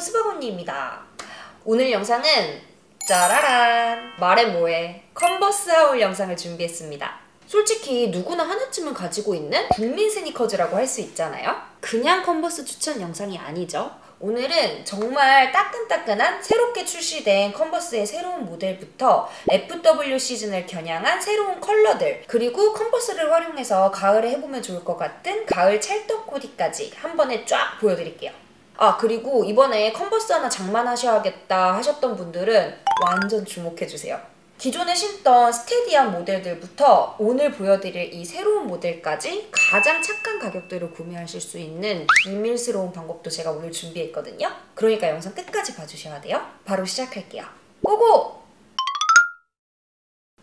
수박 언니입니다. 오늘 영상은 짜라란 말해 뭐해 컨버스 하울 영상을 준비했습니다. 솔직히 누구나 하나쯤은 가지고 있는 국민 스니커즈라고 할 수 있잖아요. 그냥 컨버스 추천 영상이 아니죠. 오늘은 정말 따끈따끈한 새롭게 출시된 컨버스의 새로운 모델부터 FW 시즌을 겨냥한 새로운 컬러들, 그리고 컨버스를 활용해서 가을에 해보면 좋을 것 같은 가을 찰떡 코디까지 한 번에 쫙 보여드릴게요. 아, 그리고 이번에 컨버스 하나 장만하셔야겠다 하셨던 분들은 완전 주목해주세요. 기존에 신던 스테디한 모델들부터 오늘 보여드릴 이 새로운 모델까지 가장 착한 가격대로 구매하실 수 있는 비밀스러운 방법도 제가 오늘 준비했거든요. 그러니까 영상 끝까지 봐주셔야 돼요. 바로 시작할게요. 고고!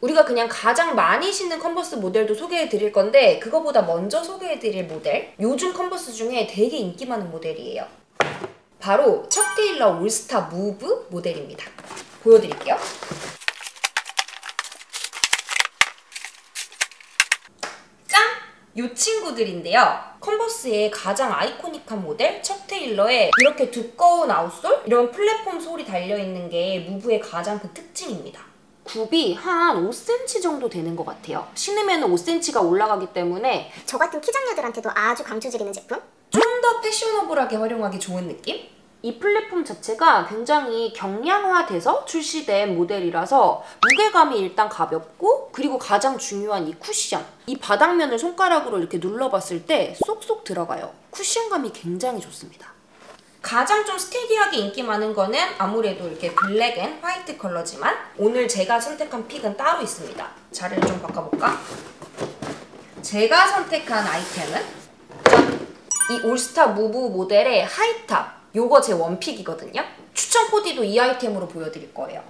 우리가 그냥 가장 많이 신는 컨버스 모델도 소개해드릴 건데, 그거보다 먼저 소개해드릴 모델, 요즘 컨버스 중에 되게 인기 많은 모델이에요. 바로 척 테일러 올스타 무브 모델입니다. 보여드릴게요. 이 친구들인데요. 컨버스의 가장 아이코닉한 모델 척 테일러에 이렇게 두꺼운 아웃솔, 이런 플랫폼 솔이 달려있는 게 무브의 가장 큰 특징입니다. 굽이 한 5cm 정도 되는 것 같아요. 신으면 5cm가 올라가기 때문에 저 같은 키장녀들한테도 아주 강추드리는 제품? 좀 더 패셔너블하게 활용하기 좋은 느낌? 이 플랫폼 자체가 굉장히 경량화돼서 출시된 모델이라서 무게감이 일단 가볍고, 그리고 가장 중요한 이 쿠션, 이 바닥면을 손가락으로 이렇게 눌러봤을 때 쏙쏙 들어가요. 쿠션감이 굉장히 좋습니다. 가장 좀 스테디하게 인기 많은 거는 아무래도 이렇게 블랙 앤 화이트 컬러지만, 오늘 제가 선택한 픽은 따로 있습니다. 자리를 좀 바꿔볼까? 제가 선택한 아이템은 짠! 이 올스타 무브 모델의 하이탑, 요거 제 원픽이거든요. 추천 코디도 이 아이템으로 보여드릴 거예요.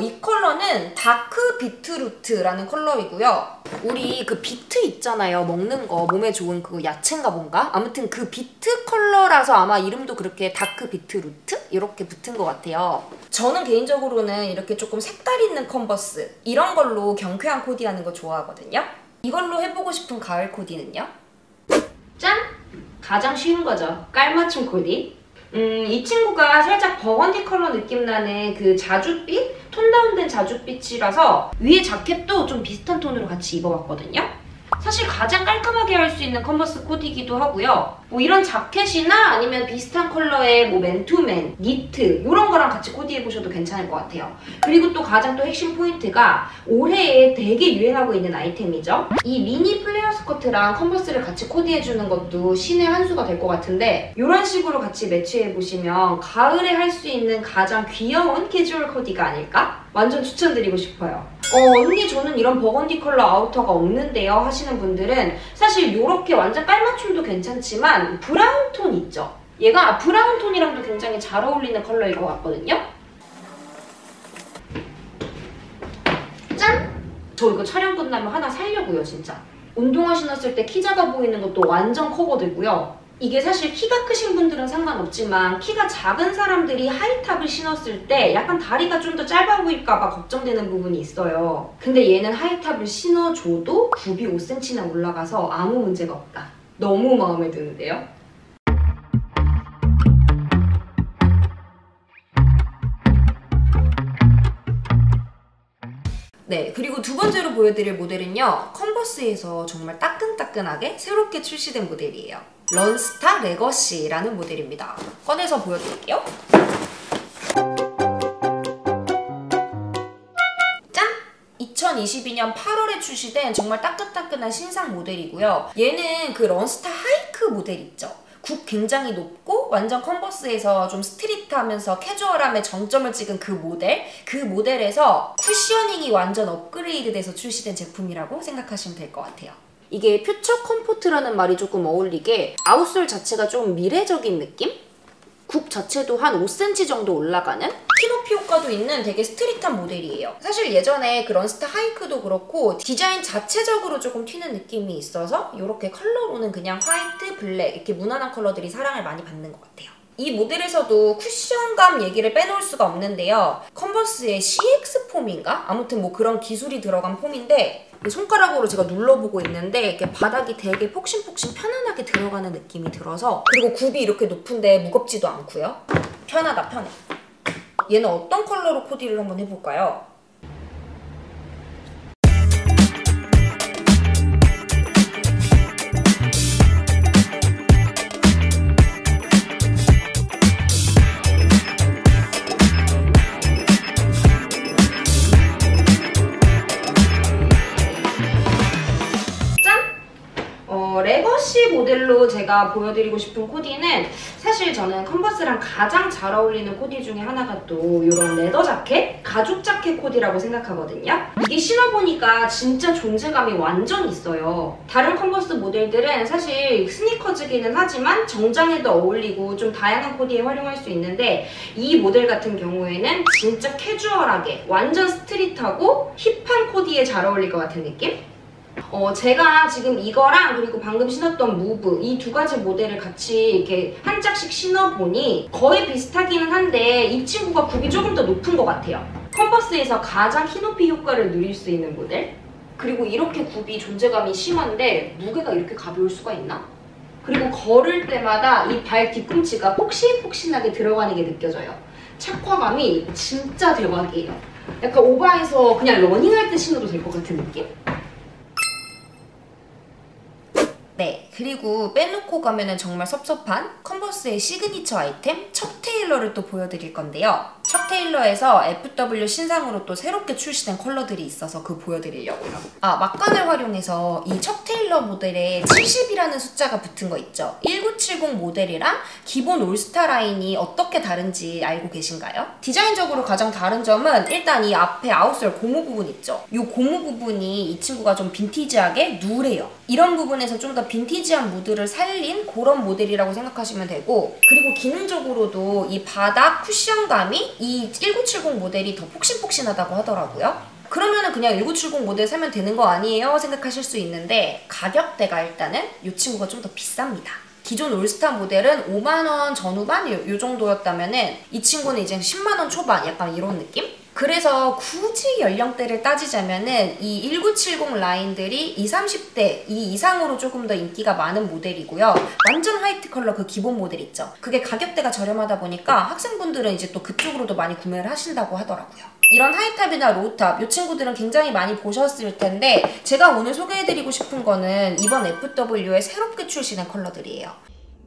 이 컬러는 다크 비트루트라는 컬러이고요. 우리 그 비트 있잖아요. 먹는 거, 몸에 좋은 그 야채인가 뭔가? 아무튼 그 비트 컬러라서 아마 이름도 그렇게 다크 비트루트? 이렇게 붙은 것 같아요. 저는 개인적으로는 이렇게 조금 색깔 있는 컨버스, 이런 걸로 경쾌한 코디하는 거 좋아하거든요. 이걸로 해보고 싶은 가을 코디는요? 짠! 가장 쉬운 거죠. 깔맞춤 코디. 이 친구가 살짝 버건디 컬러 느낌 나는 그 자줏빛? 톤다운된 자줏빛이라서 위에 자켓도 좀 비슷한 톤으로 같이 입어봤거든요. 사실 가장 깔끔하게 할 수 있는 컨버스 코디이기도 하고요. 뭐 이런 자켓이나 아니면 비슷한 컬러의 뭐 맨투맨, 니트 이런 거랑 같이 코디해보셔도 괜찮을 것 같아요. 그리고 또 가장 또 핵심 포인트가 올해에 되게 유행하고 있는 아이템이죠. 이 미니 플레어 스커트랑 컨버스를 같이 코디해주는 것도 신의 한 수가 될 것 같은데, 이런 식으로 같이 매치해보시면 가을에 할 수 있는 가장 귀여운 캐주얼 코디가 아닐까? 완전 추천드리고 싶어요. 언니 저는 이런 버건디 컬러 아우터가 없는데요 하시는 분들은 사실 이렇게 완전 깔맞춤도 괜찮지만 브라운 톤 있죠? 얘가 브라운 톤이랑도 굉장히 잘 어울리는 컬러일 것 같거든요? 짠! 저 이거 촬영 끝나면 하나 살려고요, 진짜. 운동화 신었을 때 키 작아 보이는 것도 완전 커버되고요. 이게 사실 키가 크신 분들은 상관없지만 키가 작은 사람들이 하이탑을 신었을 때 약간 다리가 좀 더 짧아 보일까봐 걱정되는 부분이 있어요. 근데 얘는 하이탑을 신어줘도 굽이 5cm나 올라가서 아무 문제가 없다. 너무 마음에 드는데요? 네, 그리고 두 번째로 보여드릴 모델은요, 컨버스에서 정말 따끈따끈하게 새롭게 출시된 모델이에요. 런스타 레거시라는 모델입니다. 꺼내서 보여드릴게요. 짠! 2022년 8월에 출시된 정말 따끈따끈한 신상 모델이고요. 얘는 그 런스타 하이크 모델 있죠? 굽 굉장히 높고 완전 컨버스에서 좀 스트릿하면서 캐주얼함에 정점을 찍은 그 모델, 그 모델에서 쿠셔닝이 완전 업그레이드 돼서 출시된 제품이라고 생각하시면 될 것 같아요. 이게 퓨처 컴포트라는 말이 조금 어울리게 아웃솔 자체가 좀 미래적인 느낌? 굽 자체도 한 5cm 정도 올라가는? 키높이 효과도 있는 되게 스트릿한 모델이에요. 사실 예전에 그 런스타 하이크도 그렇고 디자인 자체적으로 조금 튀는 느낌이 있어서 이렇게 컬러로는 그냥 화이트, 블랙 이렇게 무난한 컬러들이 사랑을 많이 받는 것 같아요. 이 모델에서도 쿠션감 얘기를 빼놓을 수가 없는데요. 컨버스의 CX 폼인가? 아무튼 뭐 그런 기술이 들어간 폼인데, 손가락으로 제가 눌러보고 있는데 이렇게 바닥이 되게 폭신폭신 편안하게 들어가는 느낌이 들어서, 그리고 굽이 이렇게 높은데 무겁지도 않고요. 편하다 편해. 얘는 어떤 컬러로 코디를 한번 해볼까요? 레거시 모델로 제가 보여드리고 싶은 코디는 사실 저는 컨버스랑 가장 잘 어울리는 코디 중에 하나가 또 이런 레더 자켓? 가죽 자켓 코디라고 생각하거든요. 이게 신어보니까 진짜 존재감이 완전 있어요. 다른 컨버스 모델들은 사실 스니커즈기는 하지만 정장에도 어울리고 좀 다양한 코디에 활용할 수 있는데 이 모델 같은 경우에는 진짜 캐주얼하게 완전 스트릿하고 힙한 코디에 잘 어울릴 것 같은 느낌? 제가 지금 이거랑 그리고 방금 신었던 무브 이 두 가지 모델을 같이 이렇게 한 짝씩 신어보니 거의 비슷하기는 한데 이 친구가 굽이 조금 더 높은 것 같아요. 컨버스에서 가장 흰 높이 효과를 누릴 수 있는 모델? 그리고 이렇게 굽이 존재감이 심한데 무게가 이렇게 가벼울 수가 있나? 그리고 걸을 때마다 이 발 뒤꿈치가 폭신폭신하게 들어가는 게 느껴져요. 착화감이 진짜 대박이에요. 약간 오바해서 그냥 러닝할 때 신어도 될 것 같은 느낌? 네, 그리고 빼놓고 가면은 정말 섭섭한 컨버스의 시그니처 아이템 척 테일러를 또 보여드릴 건데요. 척 테일러에서 FW 신상으로 또 새롭게 출시된 컬러들이 있어서 그거 보여드리려고요. 막간을 활용해서 이 척 테일러 모델에 70이라는 숫자가 붙은 거 있죠. 1970 모델이랑 기본 올스타 라인이 어떻게 다른지 알고 계신가요? 디자인적으로 가장 다른 점은 일단 이 앞에 아웃솔 고무 부분 있죠. 이 고무 부분이 이 친구가 좀 빈티지하게 누래요. 이런 부분에서 좀 더 빈티지한 무드를 살린 그런 모델이라고 생각하시면 되고, 그리고 기능적으로도 이 바닥 쿠션감이 이 1970 모델이 더 폭신폭신하다고 하더라고요. 그러면은 그냥 1970 모델 사면 되는 거 아니에요? 생각하실 수 있는데 가격대가 일단은 이 친구가 좀 더 비쌉니다. 기존 올스타 모델은 5만원 전후반 요 정도였다면은 이 친구는 이제 10만원 초반 약간 이런 느낌? 그래서 굳이 연령대를 따지자면은 이 1970 라인들이 20, 30대 이 이상으로 조금 더 인기가 많은 모델이고요. 완전 화이트 컬러 그 기본 모델 있죠. 그게 가격대가 저렴하다 보니까 학생분들은 이제 또 그쪽으로도 많이 구매를 하신다고 하더라고요. 이런 하이탑이나 로우탑 이 친구들은 굉장히 많이 보셨을 텐데 제가 오늘 소개해드리고 싶은 거는 이번 FW에 새롭게 출시된 컬러들이에요.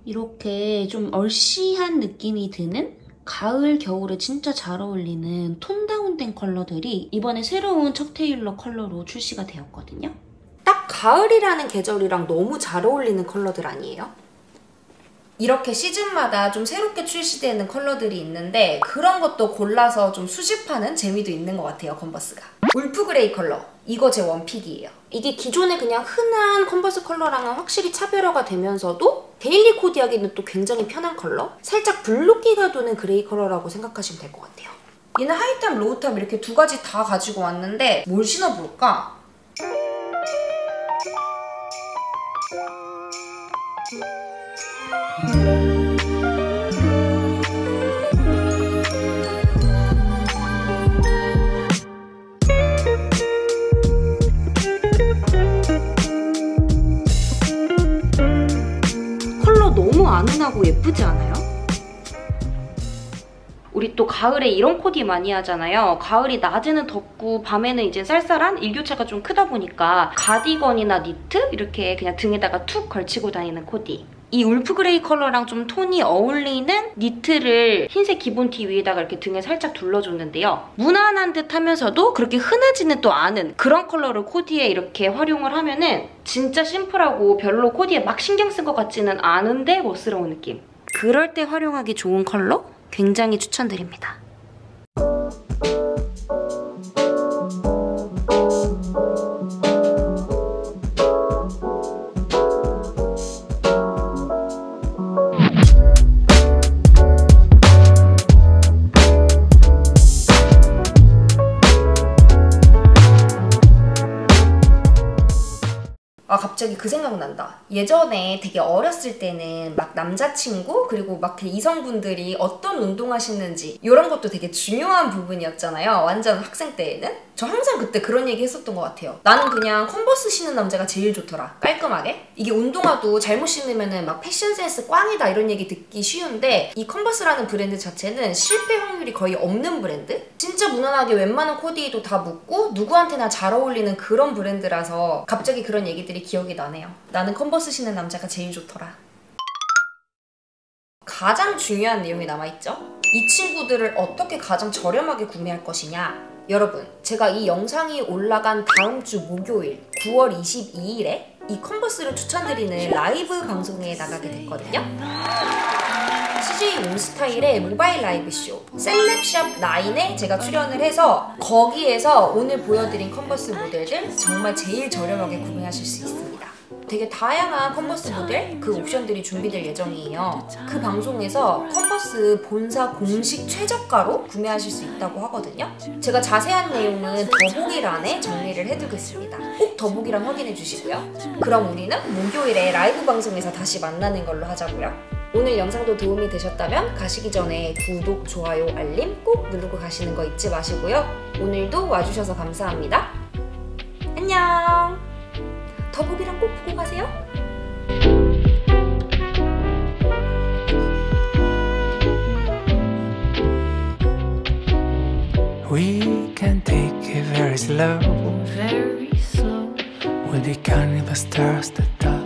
이렇게 좀 얼씨한 느낌이 드는? 가을, 겨울에 진짜 잘 어울리는 톤 다운된 컬러들이 이번에 새로운 척 테일러 컬러로 출시가 되었거든요. 딱 가을이라는 계절이랑 너무 잘 어울리는 컬러들 아니에요? 이렇게 시즌마다 좀 새롭게 출시되는 컬러들이 있는데 그런 것도 골라서 좀 수집하는 재미도 있는 것 같아요, 컨버스가. 울프 그레이 컬러, 이거 제 원픽이에요. 이게 기존의 그냥 흔한 컨버스 컬러랑은 확실히 차별화가 되면서도 데일리 코디하기는 또 굉장히 편한 컬러? 살짝 블루기가 도는 그레이 컬러라고 생각하시면 될 것 같아요. 얘는 하이탑, 로우탑 이렇게 두 가지 다 가지고 왔는데 뭘 신어볼까? 컬러 너무 아은하고 예쁘지 않아요? 우리 또 가을에 이런 코디 많이 하잖아요. 가을이 낮에는 덥고 밤에는 이제 쌀쌀한 일교차가 좀 크다 보니까 가디건이나 니트 이렇게 그냥 등에다가 툭 걸치고 다니는 코디. 이 울프 그레이 컬러랑 좀 톤이 어울리는 니트를 흰색 기본 티 위에다가 이렇게 등에 살짝 둘러줬는데요. 무난한 듯 하면서도 그렇게 흔하지는 또 않은 그런 컬러를 코디에 이렇게 활용을 하면은 진짜 심플하고 별로 코디에 막 신경 쓴 것 같지는 않은데 멋스러운 느낌. 그럴 때 활용하기 좋은 컬러 굉장히 추천드립니다. 갑자기 그 생각난다. 예전에 되게 어렸을 때는 막 남자친구 그리고 막 이성분들이 어떤 운동 하시는지 이런 것도 되게 중요한 부분이었잖아요. 완전 학생 때에는. 저 항상 그때 그런 얘기 했었던 것 같아요. 나는 그냥 컨버스 신는 남자가 제일 좋더라. 깔끔하게. 이게 운동화도 잘못 신으면은 막 패션 센스 꽝이다 이런 얘기 듣기 쉬운데 이 컨버스라는 브랜드 자체는 실패 확률이 거의 없는 브랜드? 진짜 무난하게 웬만한 코디도 다 묻고 누구한테나 잘 어울리는 그런 브랜드라서 갑자기 그런 얘기들이 기억이 나네요. 나는 컨버스 신는 남자가 제일 좋더라. 가장 중요한 내용이 남아있죠? 이 친구들을 어떻게 가장 저렴하게 구매할 것이냐? 여러분, 제가 이 영상이 올라간 다음 주 목요일 9월 22일에 이 컨버스를 추천드리는 라이브 방송에 나가게 됐거든요. CJ 온스타일의 모바일 라이브쇼 셀럽샵9에 제가 출연을 해서 거기에서 오늘 보여드린 컨버스 모델들 정말 제일 저렴하게 구매하실 수 있습니다. 되게 다양한 컨버스 모델, 그 옵션들이 준비될 예정이에요. 그 방송에서 컨버스 본사 공식 최저가로 구매하실 수 있다고 하거든요. 제가 자세한 내용은 더보기란에 정리를 해두겠습니다. 꼭 더보기란 확인해주시고요. 그럼 우리는 목요일에 라이브 방송에서 다시 만나는 걸로 하자고요. 오늘 영상도 도움이 되셨다면 가시기 전에 구독, 좋아요, 알림 꼭 누르고 가시는 거 잊지 마시고요. 오늘도 와주셔서 감사합니다. 안녕! 더보기란 꼭 보고 가세요. We can take it very slow. We'll be counting the stars that